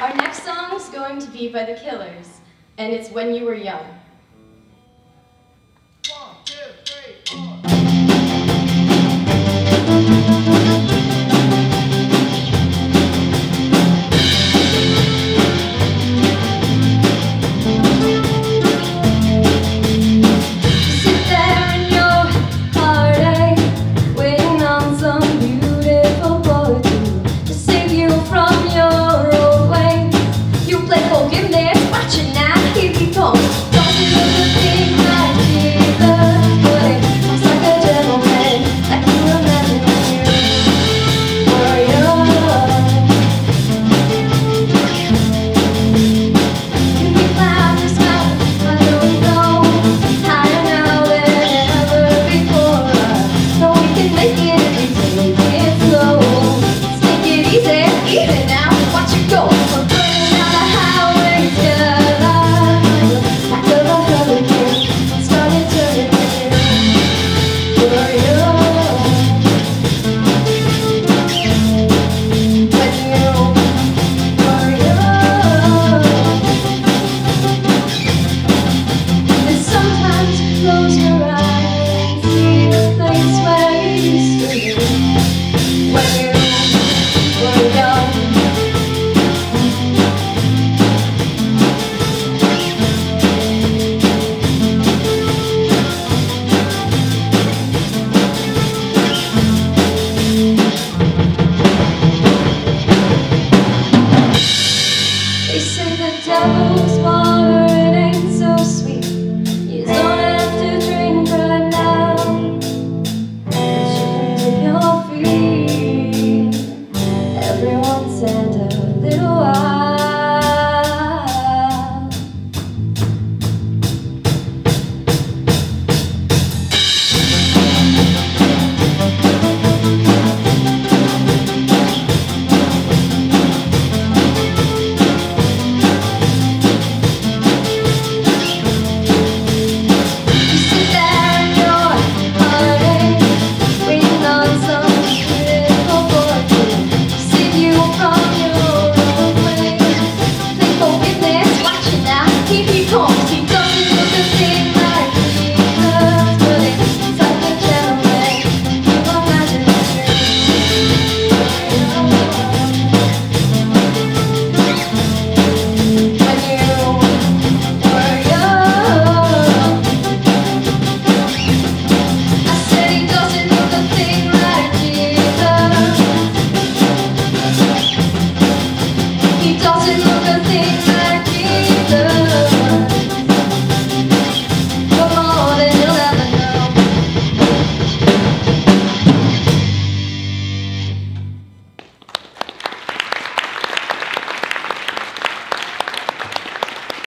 Our next song is going to be by The Killers, and it's When You Were Young.